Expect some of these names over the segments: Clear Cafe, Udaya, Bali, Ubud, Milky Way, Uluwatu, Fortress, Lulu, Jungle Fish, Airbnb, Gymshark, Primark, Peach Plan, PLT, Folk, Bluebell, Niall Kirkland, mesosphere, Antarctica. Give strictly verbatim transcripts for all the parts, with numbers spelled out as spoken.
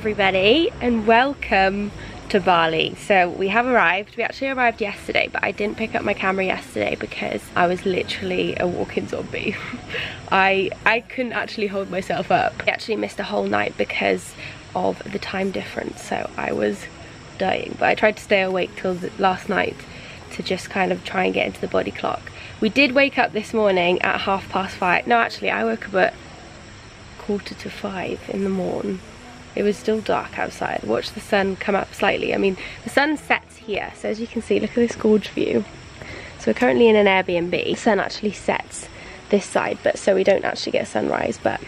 everybody and welcome to Bali. So we have arrived. We actually arrived yesterday, but I didn't pick up my camera yesterday because I was literally a walking zombie. I I couldn't actually hold myself up. I actually missed a whole night because of the time difference, so I was dying, but I tried to stay awake till last night to just kind of try and get into the body clock. We did wake up this morning at half past five. No, actually I woke up at quarter to five in the morn. It was still dark outside. Watch the sun come up slightly. I mean, the sun sets here, so as you can see, look at this gorge view. So we're currently in an Airbnb. The sun actually sets this side, but so we don't actually get sunrise, but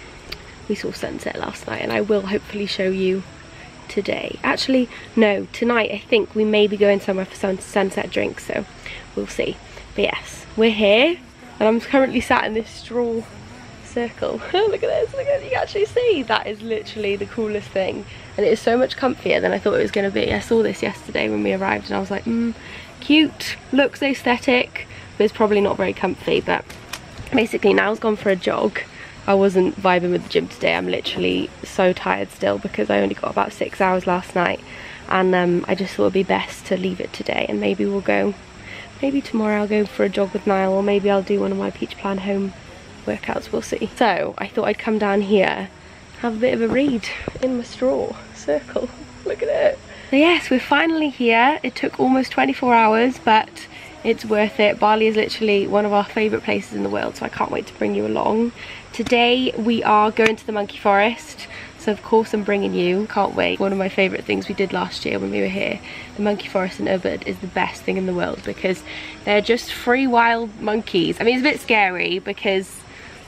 we saw sunset last night, and I will hopefully show you today. Actually, no, tonight I think we may be going somewhere for some sunset drinks, so we'll see. But yes, we're here, and I'm currently sat in this straw circle. Look at this, look at, you can actually see. That is literally the coolest thing, and it is so much comfier than I thought it was going to be. I saw this yesterday when we arrived, and I was like, mm, cute, looks aesthetic, but it's probably not very comfy. But basically Niall's gone for a jog. I wasn't vibing with the gym today. I'm literally so tired still because I only got about six hours last night, and um, I just thought it'd be best to leave it today, and maybe we'll go, maybe tomorrow I'll go for a jog with Niall, or maybe I'll do one of my Peach Plan home workouts, we'll see. So I thought I'd come down here, have a bit of a read in my straw circle. Look at it. So yes, we're finally here. It took almost twenty-four hours, but it's worth it. Bali is literally one of our favourite places in the world, so I can't wait to bring you along. Today we are going to the monkey forest, so of course I'm bringing you. Can't wait. One of my favourite things we did last year when we were here, the monkey forest in Ubud, is the best thing in the world because they're just free wild monkeys. I mean, it's a bit scary because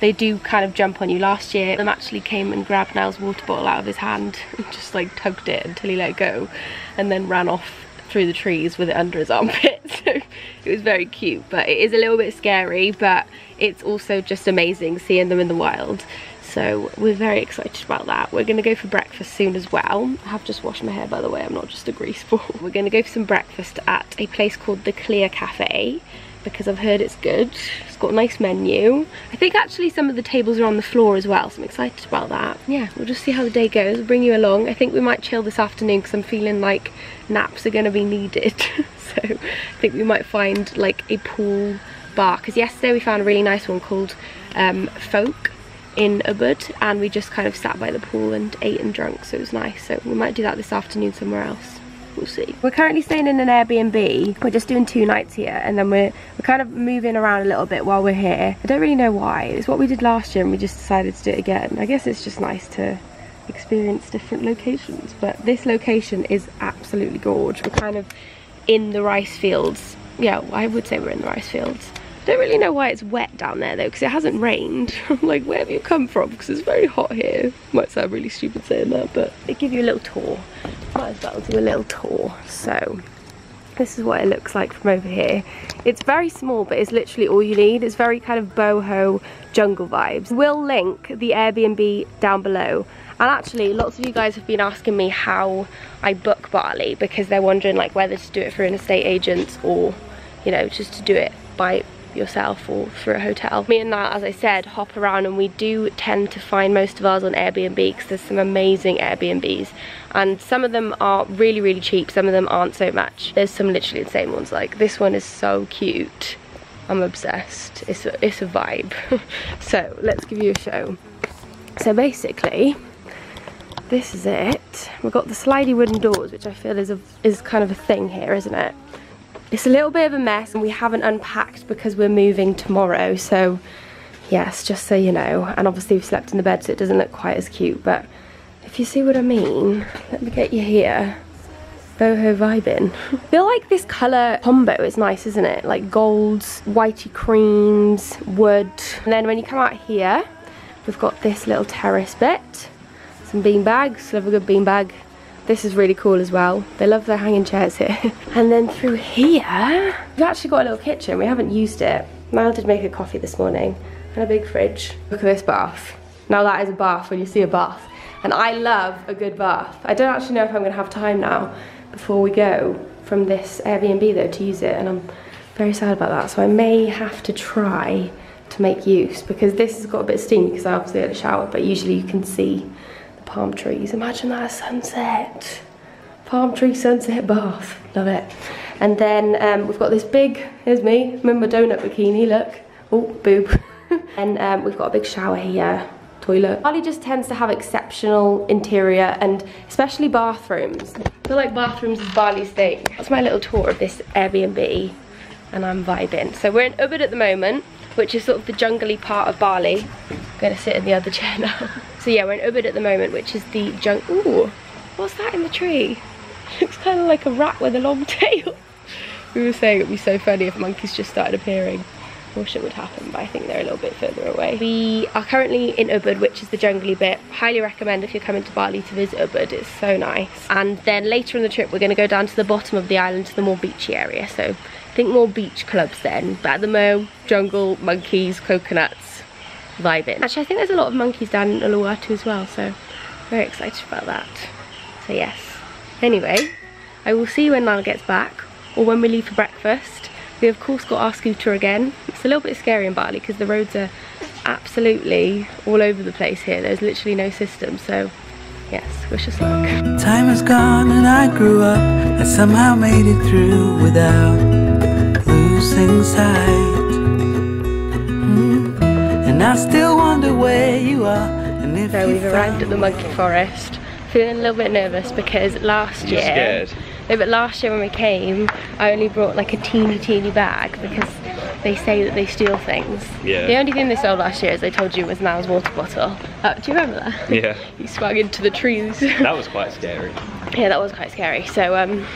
they do kind of jump on you. Last year them actually came and grabbed Niall's water bottle out of his hand and just like tugged it until he let go, and then ran off through the trees with it under his armpit. So it was very cute, but it is a little bit scary, but it's also just amazing seeing them in the wild. So we're very excited about that. We're gonna go for breakfast soon as well. I have just washed my hair, by the way. I'm not just a grease ball. We're gonna go for some breakfast at a place called the Clear Cafe because I've heard it's good. It's got a nice menu. I think actually some of the tables are on the floor as well, so I'm excited about that. Yeah, we'll just see how the day goes. We'll bring you along. I think we might chill this afternoon because I'm feeling like naps are gonna be needed. So I think we might find like a pool bar, because yesterday we found a really nice one called um, Folk in Ubud, and we just kind of sat by the pool and ate and drank, so it was nice. So we might do that this afternoon somewhere else. We'll see. We're currently staying in an Airbnb. We're just doing two nights here, and then we're, we're kind of moving around a little bit while we're here. I don't really know why. It's what we did last year and we just decided to do it again. I guess it's just nice to experience different locations, but this location is absolutely gorgeous. We're kind of in the rice fields. Yeah, I would say we're in the rice fields. I don't really know why it's wet down there though, because it hasn't rained. I'm like, where have you come from? Because it's very hot here. Might sound really stupid saying that, but they give you a little tour. Might as well do a little tour. So this is what it looks like from over here. It's very small, but it's literally all you need. It's very kind of boho jungle vibes. We'll link the Airbnb down below. And actually, lots of you guys have been asking me how I book Bali, because they're wondering like whether to do it through an estate agent or, you know, just to do it by yourself or through a hotel. Me and Niall, as I said, hop around, and we do tend to find most of ours on Airbnb because there's some amazing Airbnbs, and some of them are really really cheap, some of them aren't so much. There's some literally insane ones, like this one is so cute. I'm obsessed. It's a, it's a vibe. So let's give you a show. So basically this is it. We've got the slidey wooden doors, which I feel is a, is kind of a thing here, isn't it? It's a little bit of a mess, and we haven't unpacked because we're moving tomorrow, so yes, just so you know. And obviously we've slept in the bed, so it doesn't look quite as cute, but if you see what I mean. Let me get you here. Boho vibing. I feel like this colour combo is nice, isn't it? Like golds, whitey creams, wood. And then when you come out here, we've got this little terrace bit. Some bean bags, love a good bean bag. This is really cool as well. They love their hanging chairs here. And then through here, we've actually got a little kitchen. We haven't used it. Niall did make a coffee this morning, and a big fridge. Look at this bath. Now that is a bath when you see a bath. And I love a good bath. I don't actually know if I'm gonna have time now before we go from this Airbnb though to use it, and I'm very sad about that. So I may have to try to make use, because this has got a bit of steam because I obviously had a shower, but usually you can see palm trees. Imagine that, a sunset. Palm tree sunset bath. Love it. And then um, we've got this big, here's me, I'm in my donut bikini, look. Oh, boob. And um, we've got a big shower here, toilet. Bali just tends to have exceptional interior and especially bathrooms. I feel like bathrooms is Bali's thing. That's my little tour of this Airbnb and I'm vibing. So we're in Ubud at the moment, which is sort of the jungly part of Bali. I'm gonna sit in the other chair now. So yeah, we're in Ubud at the moment, which is the jungle. Ooh, what's that in the tree? Looks kind of like a rat with a long tail. We were saying it'd be so funny if monkeys just started appearing. I wish it would happen, but I think they're a little bit further away. We are currently in Ubud, which is the jungly bit. Highly recommend if you're coming to Bali to visit Ubud, it's so nice. And then later in the trip, we're gonna go down to the bottom of the island to the more beachy area. So I think more beach clubs then. But at the moment, jungle, monkeys, coconuts, vibing. Actually, I think there's a lot of monkeys down in Uluwatu as well, so very excited about that. So yes. Anyway, I will see you when Niall gets back or when we leave for breakfast. We of course got our scooter again. It's a little bit scary in Bali because the roads are absolutely all over the place here. There's literally no system, so yes, wish us luck. Time has gone and I grew up and somehow made it through without losing sight. Mm. And I still wonder where you are. And if so we've arrived at the monkey forest. Feeling a little bit nervous because last You're year, scared. No, but last year when we came, I only brought like a teeny teeny bag because they say that they steal things. Yeah. The only thing they stole last year, as I told you, was Niall's water bottle. Uh, do you remember that? Yeah. He swung into the trees. That was quite scary. Yeah, that was quite scary. So um, I'm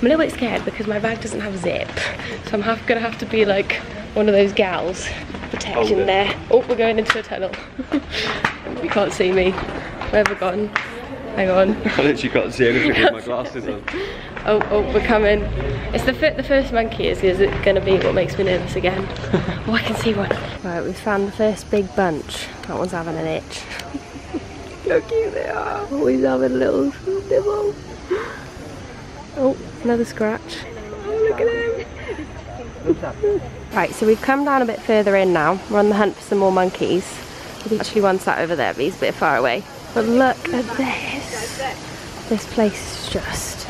a little bit scared because my bag doesn't have a zip, so I'm have, gonna have to be like one of those gals, protection there. Oh, we're going into a tunnel. You can't see me. Where have I gone? Hang on. I literally can't see anything with my glasses on. Oh, oh, we're coming. It's the, the first monkey. Is, is it going to be what makes me nervous again? Oh, I can see one. Right, we've found the first big bunch. That one's having an itch. Look how cute they are. Oh, he's having a little nibble. Oh, another scratch. Oh, look at him. Right, so we've come down a bit further in now. We're on the hunt for some more monkeys. There's actually one sat over there, but he's a bit far away. But look at this. This place is just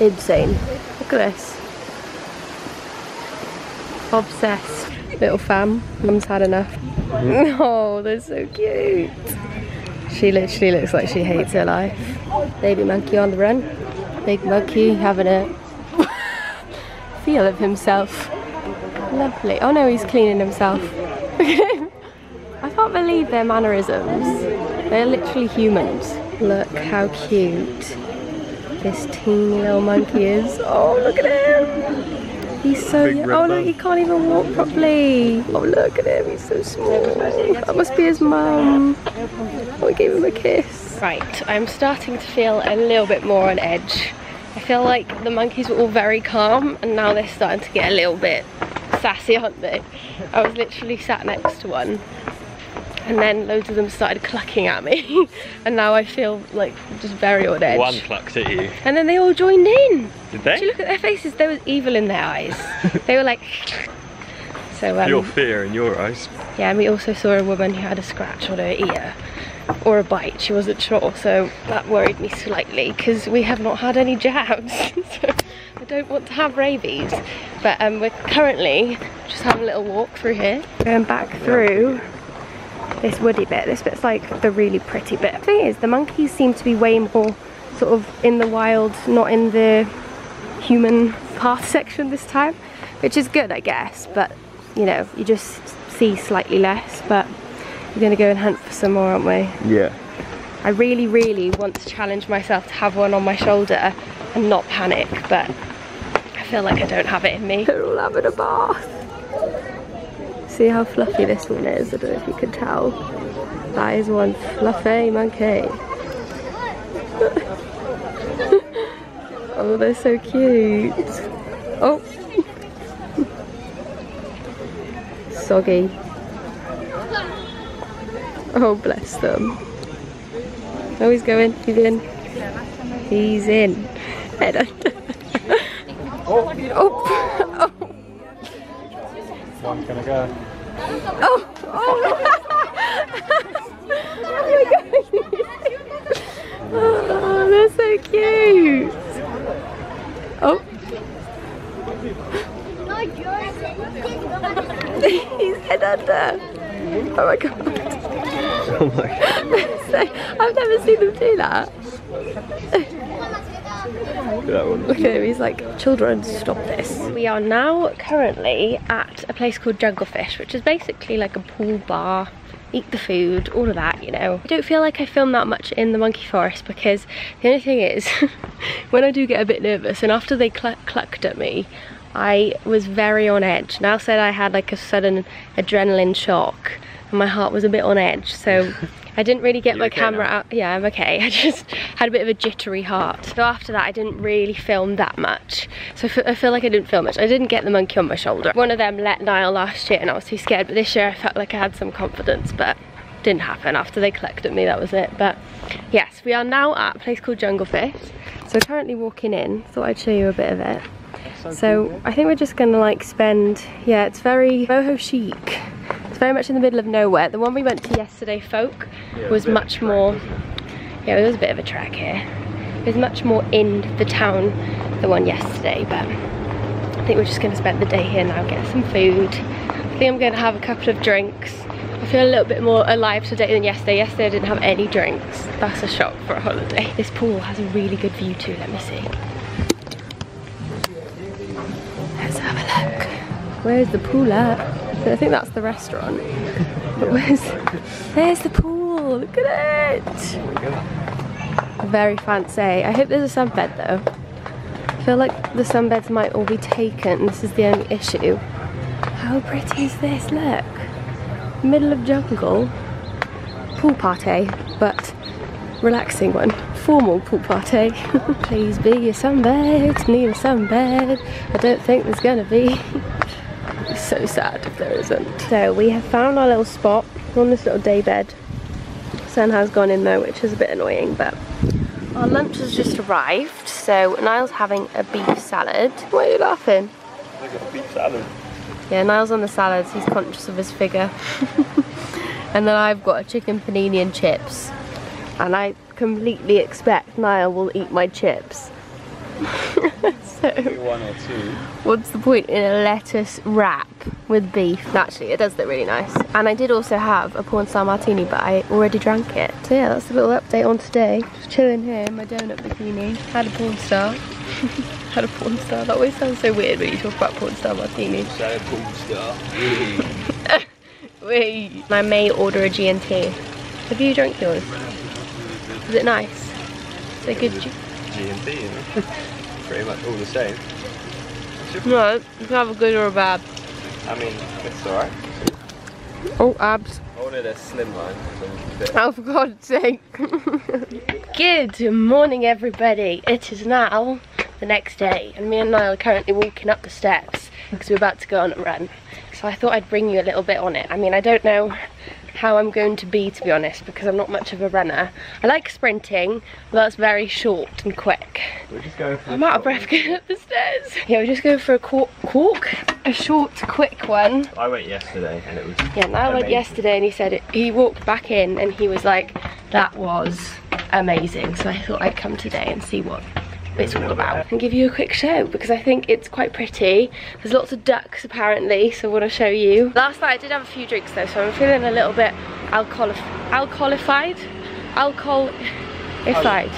insane. Look at this. Obsessed. Little fam. Mum's had enough. Oh, they're so cute. She literally looks like she hates her life. Baby monkey on the run. Big monkey having a feel of himself. Lovely. Oh no, he's cleaning himself. I can't believe their mannerisms. They're literally humans. Look how cute this teeny little monkey is. Oh, look at him. He's so young. Oh, look, he can't even walk properly. Oh, look at him. He's so small. That must be his mum. Oh, we gave him a kiss. Right, I'm starting to feel a little bit more on edge. I feel like the monkeys were all very calm and now they're starting to get a little bit sassy, aren't they? I was literally sat next to one. And then loads of them started clucking at me. And now I feel like just very on edge. One clucked at you. And then they all joined in. Did they? Did you look at their faces? There was evil in their eyes. They were like... So, um, your fear in your eyes. Yeah, and we also saw a woman who had a scratch on her ear. Or a bite, she wasn't sure. So that worried me slightly because we have not had any jabs. So I don't want to have rabies. But um, we're currently just having a little walk through here. Going back through. This woody bit, this bit's like the really pretty bit. The thing is, the monkeys seem to be way more sort of in the wild, not in the human path section this time, which is good, I guess, but you know, you just see slightly less. But we're gonna go and hunt for some more, aren't we? Yeah. I really, really want to challenge myself to have one on my shoulder and not panic, but I feel like I don't have it in me. They're all having a bath. See how fluffy this one is, I don't know if you can tell. That is one fluffy monkey. Oh, they're so cute. Oh! Soggy. Oh, bless them. Oh, he's going, he's in. He's in. Head under. Oh! Oh! Oh. One gonna go. Oh! Oh! Oh my God! Oh, they're so cute. Oh. He's head under. Oh my god. Oh my god. So, I've never seen them do that. That one. Look at him, he's like, children, stop this. We are now currently at a place called Jungle Fish, which is basically like a pool bar. Eat the food, all of that, you know. I don't feel like I film that much in the monkey forest because the only thing is, when I do get a bit nervous, and after they cluck clucked at me, I was very on edge. Niall said I had like a sudden adrenaline shock and my heart was a bit on edge, so I didn't really get You're my okay camera now. out. Yeah, I'm okay. I just had a bit of a jittery heart. So after that, I didn't really film that much. So I, f I feel like I didn't film much. I didn't get the monkey on my shoulder. One of them let Niall last year and I was too scared, but this year I felt like I had some confidence, but didn't happen. After they clicked at me, that was it. But yes, we are now at a place called Jungle Fish. So we're currently walking in. Thought I'd show you a bit of it. So, so cool. I think we're just gonna like spend, yeah, it's very boho chic. It's very much in the middle of nowhere. The one we went to yesterday, Folk, yeah, was much track, more, yeah, it was a bit of a track here. It was much more in the town, the one yesterday, but I think we're just gonna spend the day here now, get some food. I think I'm gonna have a couple of drinks. I feel a little bit more alive today than yesterday. Yesterday I didn't have any drinks. That's a shock for a holiday. This pool has a really good view too, let me see. Let's have a look. Where's the pool at? I think that's the restaurant. But where's, there's the pool, look at it! Very fancy. I hope there's a sunbed though. I feel like the sunbeds might all be taken, this is the only issue. How pretty is this, look! Middle of jungle, pool party, but relaxing one. Formal pool party. Please be a sunbed, need a sunbed. I don't think there's gonna be. It's so sad if there isn't. So we have found our little spot. We're on this little day bed. Sun has gone in though, which is a bit annoying, but our lunch has just arrived. So Niall's having a beef salad. Why are you laughing? I got a beef salad. Yeah, Niall's on the salads. He's conscious of his figure. And then I've got a chicken panini and chips. And I completely expect Niall will eat my chips. So, one or two. What's the point in a lettuce wrap with beef? Actually, it does look really nice. And I did also have a porn star martini, but I already drank it. So yeah, that's a little update on today. Just chilling here in my donut bikini. Had a porn star. Had a porn star. That always sounds so weird when you talk about porn star martini. Say a porn star. Wait. I may order a G and T. Have you drank yours? Was it nice? Is it good? G and B, you know? Pretty much all the same. No, you can have a good or a bad. I mean, it's alright. Oh, abs. I wanted a slim line. Oh, for God's sake. Good morning, everybody. It is now the next day, and me and Niall are currently walking up the steps because we're about to go on a run. So I thought I'd bring you a little bit on it. I mean, I don't know how I'm going to be, to be honest, because I'm not much of a runner. I like sprinting, but that's very short and quick. We're just going for I'm out of breath going up the stairs. Yeah, we're just going for a cork, cork, a short, quick one. I went yesterday and it was Yeah, and I amazing. went yesterday and he said, it, he walked back in and he was like, that was amazing. So I thought I'd come today and see what it's all about and give you a quick show because I think it's quite pretty. There's lots of ducks apparently, so I want to show you. Last night I did have a few drinks though, so I'm feeling a little bit alcohol alcoholified alcoholified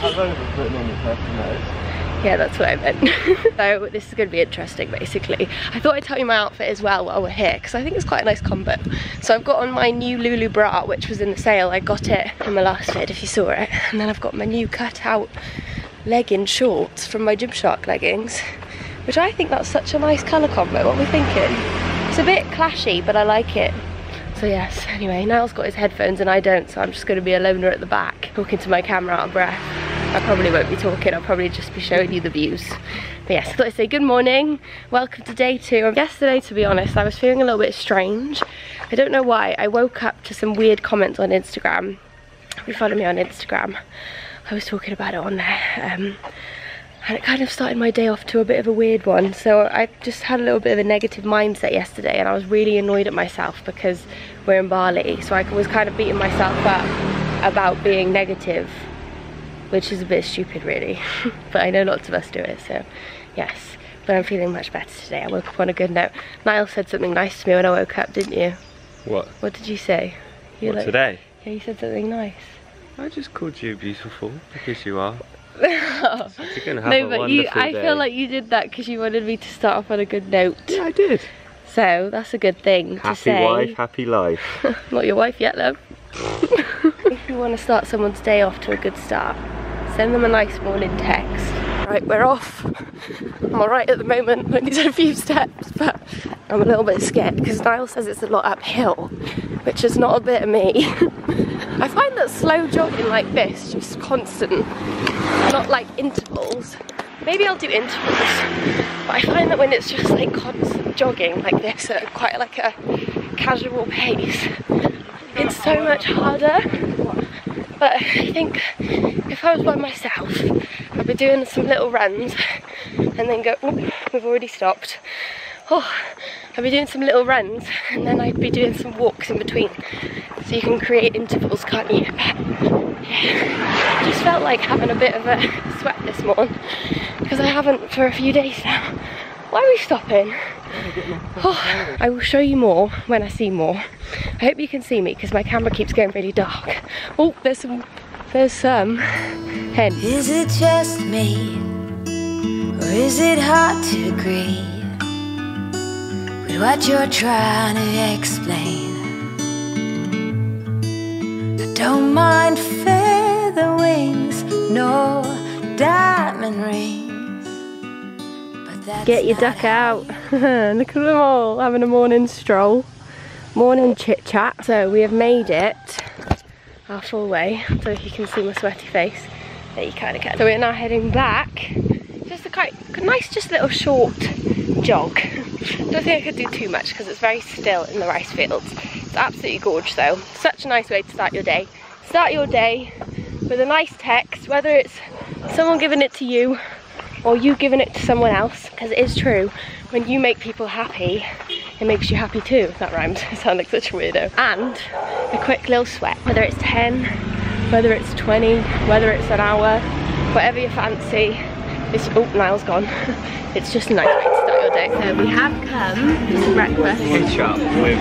yeah, that's what I meant. So this is going to be interesting. Basically I thought I'd tell you my outfit as well while we're here because I think it's quite a nice combo. So I've got on my new Lulu bra, which was in the sale. I got it in my last vid if you saw it, and then I've got my new cut out legging shorts from my Gymshark leggings, which I think that's such a nice colour combo. What are we thinking? It's a bit clashy, but I like it. So yes, anyway, Niall's got his headphones and I don't, so I'm just going to be a loner at the back talking to my camera out of breath. I probably won't be talking, I'll probably just be showing you the views. But yes, I thought I'd say good morning, welcome to day two. Yesterday, to be honest, I was feeling a little bit strange. I don't know why. I woke up to some weird comments on Instagram. If you follow me on Instagram, I was talking about it on there, um, and it kind of started my day off to a bit of a weird one. So I just had a little bit of a negative mindset yesterday and I was really annoyed at myself because we're in Bali, so I was kind of beating myself up about being negative which is a bit stupid really, but I know lots of us do it, so yes. But I'm feeling much better today. I woke up on a good note. Niall said something nice to me when I woke up, didn't you? What? What did you say? You what, like, today? Yeah, you said something nice. I just called you beautiful, because you are. Oh. So you're gonna have no, a but you, I day. feel like you did that because you wanted me to start off on a good note. Yeah, I did. So, that's a good thing happy to say. Happy wife, happy life. Not your wife yet, though. If you want to start someone's day off to a good start, send them a nice morning text. Right, we're off. I'm alright at the moment, I need a few steps, but I'm a little bit scared because Niall says it's a lot uphill, which is not a bit of me. I find that slow jogging like this, just constant, not like intervals. Maybe I'll do intervals, but I find that when it's just like constant jogging like this at quite like a casual pace, it's so much harder. But I think if I was by myself, I'd be doing some little runs and then go, oop, we've already stopped. Oh, I'd be doing some little runs and then I'd be doing some walks in between. So you can create intervals, can't you? Yeah. I just felt like having a bit of a sweat this morning because I haven't for a few days now. Why are we stopping? Oh, I will show you more when I see more. I hope you can see me because my camera keeps going really dark. Oh, there's some, there's some hen. Is it just me, or is it hard to agree with what you're trying to explain? I don't mind feather wings, no diamond rings, but that's get your duck out. Look at them all having a morning stroll, morning chit chat. So we have made it our full way. So if you can see my sweaty face, that you kind of can. So we're now heading back. Just a quite nice, just little short jog. Don't think I could do too much because it's very still in the rice fields. It's absolutely gorgeous though. Such a nice way to start your day. Start your day with a nice text, whether it's someone giving it to you or you giving it to someone else, because it is true, when you make people happy, it makes you happy too. That rhymed, I sound like such a weirdo. And a quick little sweat, whether it's ten, whether it's twenty, whether it's an hour, whatever you fancy. It's, oh, Niall's gone. It's just a nice way to start your day. So we have come, this is breakfast. Ketchup with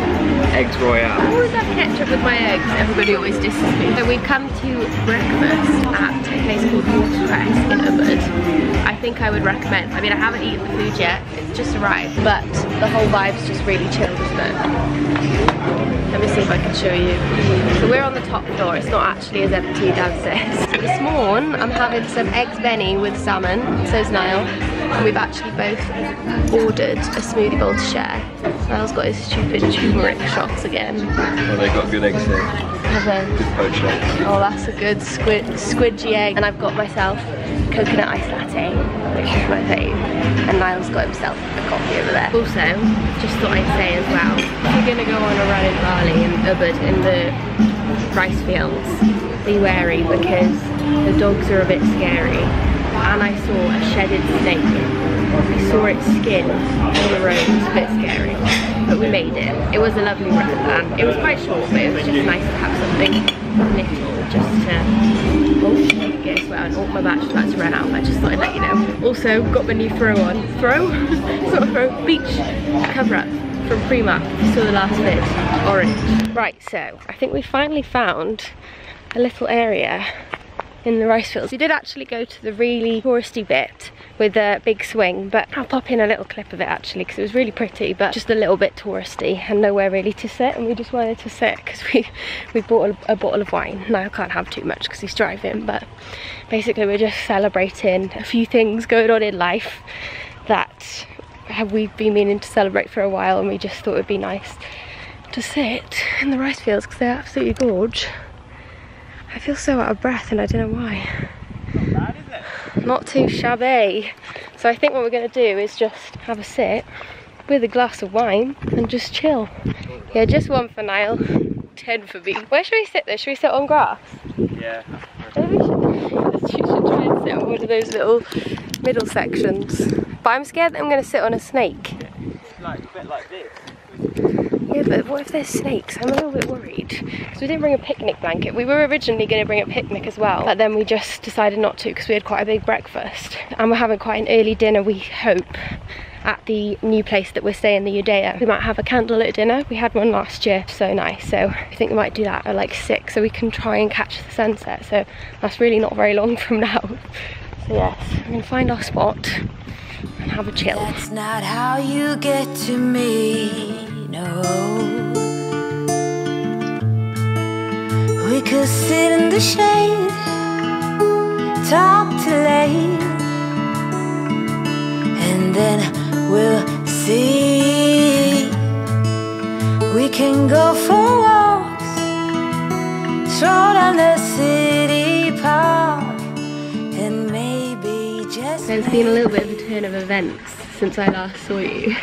eggs royale. I always have ketchup with my eggs. Everybody always disses me. So we've come to breakfast at a place called Fortress in Ubud. I think I would recommend, I mean I haven't eaten the food yet, it's just arrived, but the whole vibe's just really chilled, isn't it? Let me see if I can show you. So we're on the top floor, it's not actually as empty downstairs. This morning I'm having some eggs benny with salmon, so's Niall. And we've actually both ordered a smoothie bowl to share. Niall's got his stupid turmeric shots again. Well, they've got good eggs here. Have they? Good poached eggs. Oh, that's a good squid, squidgy egg. And I've got myself coconut ice latte, which is my fave. And Niall's got himself a coffee over there. Also, just thought I'd say as well, if you're gonna go on a run in Bali and Ubud in the rice fields, be wary because the dogs are a bit scary. And I saw a shedded snake. I saw its skin on the road. It was a bit scary, but we made it. It was a lovely run, and it was quite short, but it was just nice to have something little just to oh, get well. And oh, my battery's about to run out. I just thought I'd let you know. Also, got my new throw on. Throw? It's not a throw. Beach cover up from Primark. You saw the last bit. Orange. Right. So I think we finally found a little area in the rice fields. We did actually go to the really touristy bit with the big swing, but I'll pop in a little clip of it actually because it was really pretty, but just a little bit touristy and nowhere really to sit, and we just wanted to sit because we we bought a, a bottle of wine. Now I can't have too much because he's driving, but basically we're just celebrating a few things going on in life that we've been meaning to celebrate for a while, and we just thought it'd be nice to sit in the rice fields because they're absolutely gorgeous. I feel so out of breath and I don't know why. Not bad, is it? Not too shabby. So I think what we're going to do is just have a sit with a glass of wine and just chill. Yeah, just one for Niall, ten for me. Where should we sit though? Should we sit on grass? Yeah. Maybe we should, you should try and sit on one of those little middle sections. But I'm scared that I'm going to sit on a snake. It's like, a bit like this. Yeah, but what if there's snakes? I'm a little bit worried because we didn't bring a picnic blanket. We were originally going to bring a picnic as well, but then we just decided not to because we had quite a big breakfast and we're having quite an early dinner, we hope, at the new place that we're staying, the Udaya. We might have a candlelit dinner. We had one last year, so nice. So I think we might do that at like six so we can try and catch the sunset. So that's really not very long from now. So yes, we're gonna find our spot and have a chill. That's not how you get to me, no. We could sit in the shade, talk till late, and then we'll see. We can go for walks, stroll down the city park, and maybe just. There's been a little bit of a turn of events since I last saw you.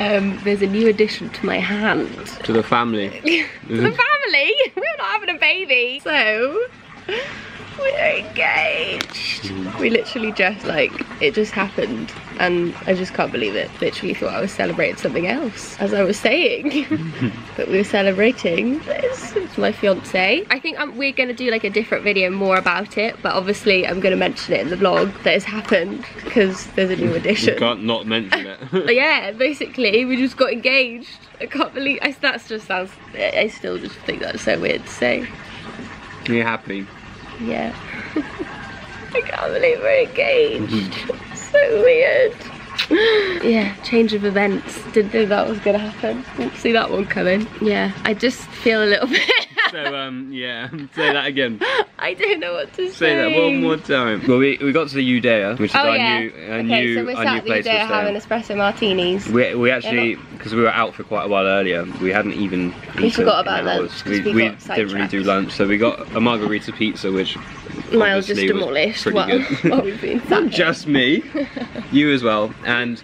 um, there's a new addition to my hand. To the family. To the family? We're not having a baby. So. We're engaged. We literally just like, it just happened and I just can't believe it. Literally thought I was celebrating something else, as I was saying. But we were celebrating this. It's my fiance. I think I'm, we're gonna do like a different video more about it, but obviously I'm gonna mention it in the vlog that it's happened because there's a new addition. You can't not mention it. But yeah, basically we just got engaged. I can't believe, I, that's just sounds, I still just think that's so weird to say. You're happy. Yeah. I can't believe we're engaged. So weird. Yeah, change of events. Didn't think that was gonna happen. Didn't see that one coming. Yeah, I just feel a little bit. So um, yeah, say that again. I don't know what to say. Say that one more time. Well, we, we got to the Udaya, which is oh, our yeah. new our okay, new so we're our sat new at the place Udaya having espresso martinis. We we actually because we were out for quite a while earlier, we hadn't even. We forgot about lunch. We, we, we didn't trapped. really do lunch, so we got a margarita pizza, which Niall just demolished. Well, well, we've been sat Not just me, you as well, and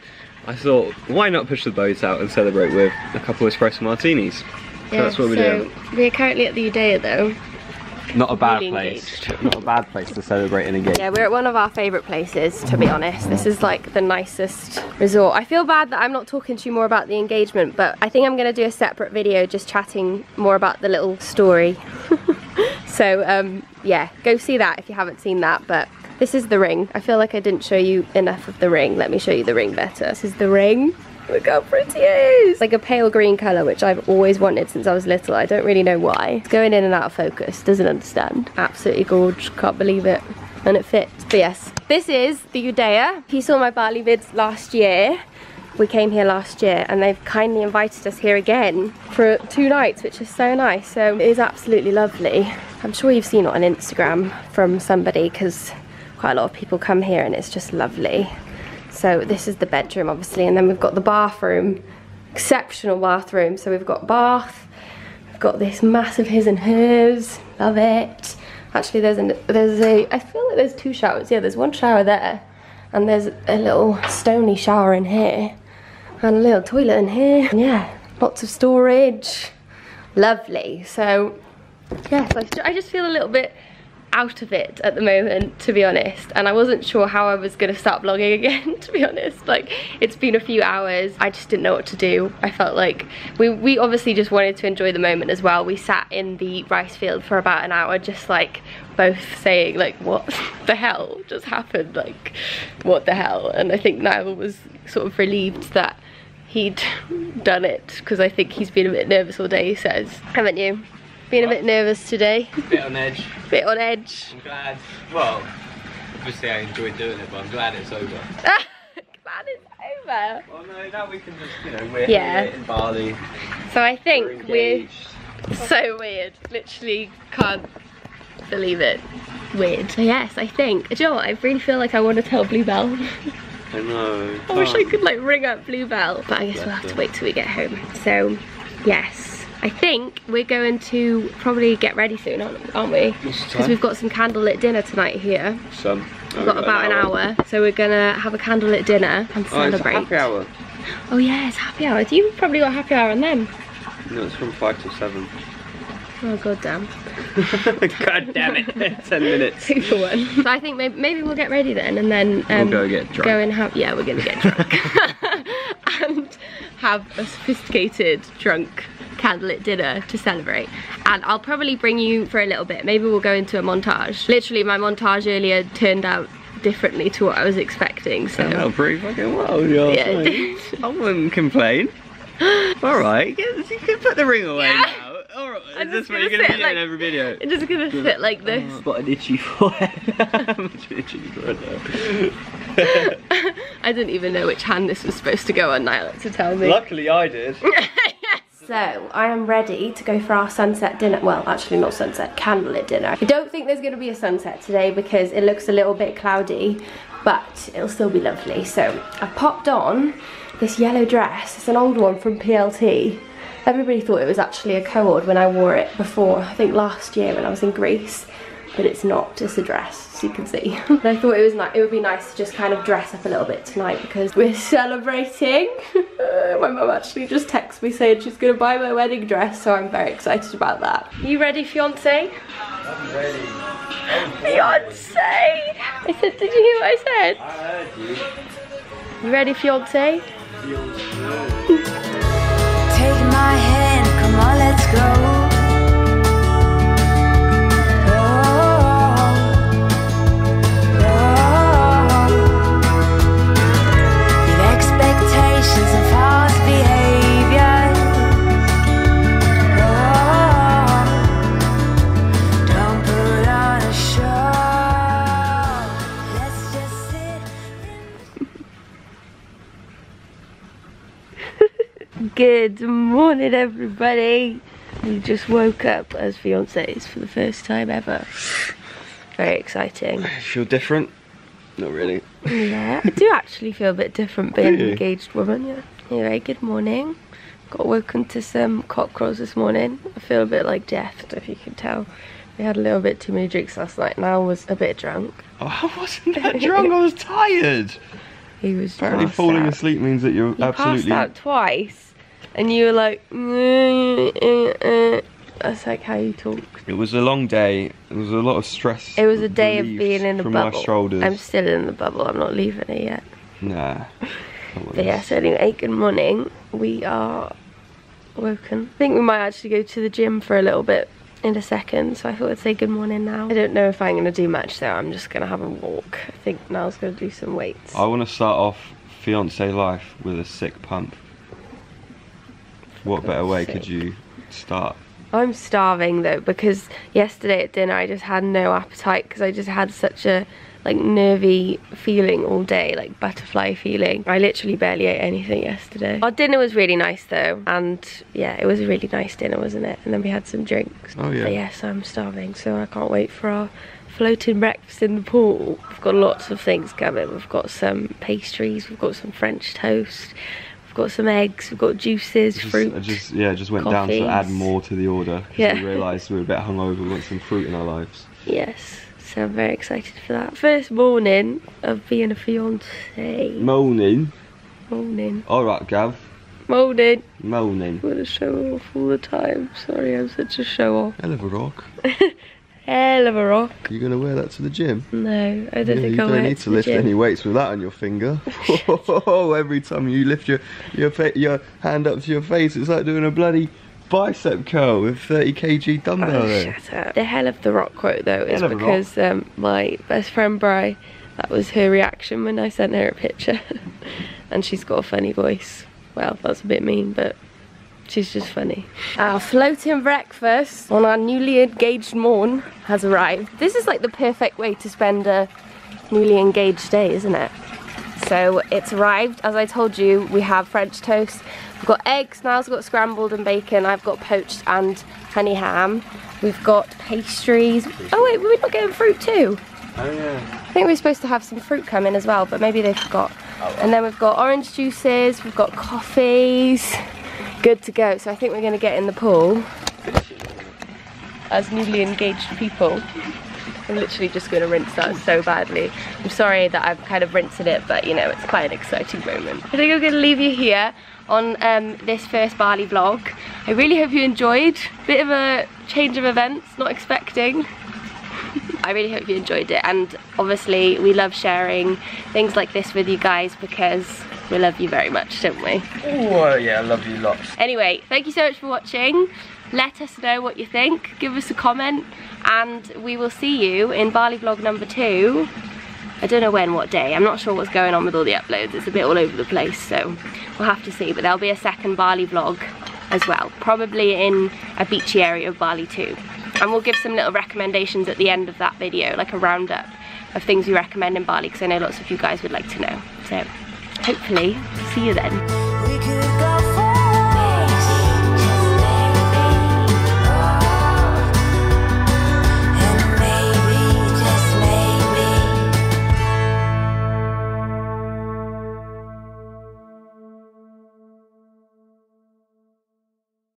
I thought, why not push the boat out and celebrate with a couple of espresso martinis. So yeah, that's what we're so doing. We're currently at the Udaya though. Not a bad really place. Engaged. Not a bad place to celebrate and engage. Yeah, we're at one of our favourite places, to be honest. This is like the nicest resort. I feel bad that I'm not talking to you more about the engagement, but I think I'm going to do a separate video just chatting more about the little story. So um, yeah, go see that if you haven't seen that, but this is the ring. I feel like I didn't show you enough of the ring. Let me show you the ring better. This is the ring. Look how pretty it is! Like a pale green colour, which I've always wanted since I was little. I don't really know why. It's going in and out of focus, doesn't understand. Absolutely gorgeous, can't believe it. And it fits. But yes, this is the Udaya. If you saw my Bali vids last year, we came here last year and they've kindly invited us here again for two nights, which is so nice. So it is absolutely lovely. I'm sure you've seen it on Instagram from somebody because quite a lot of people come here and it's just lovely. So this is the bedroom obviously, and then we've got the bathroom, exceptional bathroom. So we've got bath, we've got this massive his and hers, love it. Actually there's, an, there's a, I feel like there's two showers. Yeah, there's one shower there and there's a little stony shower in here and a little toilet in here. Yeah, lots of storage, lovely. So yes, yeah, so I just feel a little bit out of it at the moment, to be honest, and I wasn't sure how I was gonna start vlogging again, to be honest. Like, it's been a few hours, I just didn't know what to do. I felt like we, we obviously just wanted to enjoy the moment as well. We sat in the rice field for about an hour just like both saying like, what the hell just happened, like what the hell. And I think Niall was sort of relieved that he'd done it because I think he's been a bit nervous all day, he says, haven't you? Been a bit nervous today. Bit on edge. Bit on edge. I'm glad. Well, obviously I enjoyed doing it, but I'm glad it's over. Glad it's over. Well, no, now we can just, you know, we're yeah. here in Bali. So I think we're, we're so weird. Literally can't believe it. Weird. So yes, I think. Do you know what? I really feel like I want to tell Bluebell. I know. I wish I could like ring up Bluebell, but I guess Bless we'll have them. to wait till we get home. So, yes. I think we're going to probably get ready soon, aren't we? Because we've got some candlelit dinner tonight here. Some. We've got about an hour, so we're gonna have a candlelit dinner and celebrate. Oh, it's happy hour. Oh yeah, it's happy hour. Do you probably got happy hour on them? No, it's from five to seven. Oh god damn. God damn it! Ten minutes. Two for one. So I think maybe, maybe we'll get ready then, and then um, we'll go get drunk. Go and have. Yeah, we're gonna get drunk. And have a sophisticated drunk candlelit dinner to celebrate, and I'll probably bring you for a little bit. Maybe we'll go into a montage. Literally my montage earlier turned out differently to what I was expecting, so that was pretty fucking wild. Yeah, I wouldn't complain. All right, you can put the ring away. Yeah. Now I'm just gonna fit like every video. It's just gonna fit like this. Oh, I've got an itchy forehead. itchy forehead I didn't even know which hand this was supposed to go on, Niall, to tell me. Luckily I did. So I am ready to go for our sunset dinner. Well, actually not sunset, candlelit dinner. I don't think there's gonna be a sunset today because it looks a little bit cloudy, but it'll still be lovely. So I popped on this yellow dress. It's an old one from P L T. Everybody thought it was actually a coord when I wore it before, I think last year when I was in Greece, but it's not, it's a dress, as you can see. And I thought it was it would be nice to just kind of dress up a little bit tonight because we're celebrating. My mum actually just texted me saying she's gonna buy my wedding dress, so I'm very excited about that. You ready, fiance? I'm ready. I'm fiance! I said, did you hear what I said? I heard you. You ready, fiance? Fiance. Take my hand, come on, let's go. Oh, oh, oh. With expectations and false behavior. Oh, don't put on a show. Let's just sit. Good morning, everybody. We just woke up as fiancés for the first time ever. Very exciting. I feel different? Not really. Yeah, I do actually feel a bit different being an engaged woman, yeah. Anyway, good morning. Got woken to some cockcrows this morning. I feel a bit like death, if you can tell. We had a little bit too many drinks last night and I was a bit drunk. Oh, I wasn't that drunk, I was tired. He was Apparently falling out. asleep means that you're you absolutely... passed out twice. And you were like, mm, mm, mm. That's like how you talk. It was a long day. There was a lot of stress. It was a day of being in a bubble. I'm still in the bubble. I'm not leaving it yet. Nah. But yeah. So anyway, good morning. We are woken. I think we might actually go to the gym for a little bit in a second. So I thought I'd say good morning now. I don't know if I'm going to do much though. I'm just going to have a walk. I think Niall's going to do some weights. I want to start off fiance life with a sick pump. What better way could you start? I'm starving though, because yesterday at dinner I just had no appetite because I just had such a like nervy feeling all day, like butterfly feeling. I literally barely ate anything yesterday. Our dinner was really nice though, and yeah, it was a really nice dinner, wasn't it? And then we had some drinks. Oh yeah. But yes, I'm starving, so I can't wait for our floating breakfast in the pool. We've got lots of things coming. We've got some pastries, we've got some French toast, got some eggs, we've got juices, just, fruit. I just, yeah, just went coffees. down to add more to the order because yeah. we realised we were a bit hungover. We want some fruit in our lives. Yes, so I'm very excited for that. First morning of being a fiancé. Morning. Morning. Alright, Gav. Morning. Morning. I'm gonna show off all the time. Sorry, I'm such a show off. Hell of a rock. Hell of a rock. Are you gonna wear that to the gym? No, I don't yeah, think I'll wear it to the gym. You don't need to lift any weights with that on your finger. Oh, every time you lift your your your hand up to your face, it's like doing a bloody bicep curl with thirty kilogram dumbbell. Oh, there. Shut up. The hell of the rock quote though is because um, my best friend Bri, that was her reaction when I sent her a picture, and she's got a funny voice. Well, that's a bit mean, but. She's just funny. Our floating breakfast on our newly engaged morn has arrived. This is like the perfect way to spend a newly engaged day, isn't it? So it's arrived. As I told you, we have French toast. We've got eggs. Niall's got scrambled and bacon. I've got poached and honey ham. We've got pastries. Oh wait, we're not getting fruit too. Oh yeah. I think we're supposed to have some fruit come in as well, but maybe they forgot. Oh, wow. And then we've got orange juices. We've got coffees. Good to go, so I think we're going to get in the pool as newly engaged people. I'm literally just going to rinse that so badly. I'm sorry that I've kind of rinsed it, but you know, it's quite an exciting moment. I think I'm going to leave you here on um, this first Bali vlog. I really hope you enjoyed. Bit of a change of events, not expecting. I really hope you enjoyed it, and obviously we love sharing things like this with you guys because We love you very much, don't we? Oh yeah, I love you lots. Anyway, thank you so much for watching. Let us know what you think. Give us a comment, and we will see you in Bali vlog number two. I don't know when, what day. I'm not sure what's going on with all the uploads. It's a bit all over the place, so we'll have to see. But there'll be a second Bali vlog as well, probably in a beachy area of Bali too. And we'll give some little recommendations at the end of that video, like a roundup of things we recommend in Bali, because I know lots of you guys would like to know. So hopefully, see you then.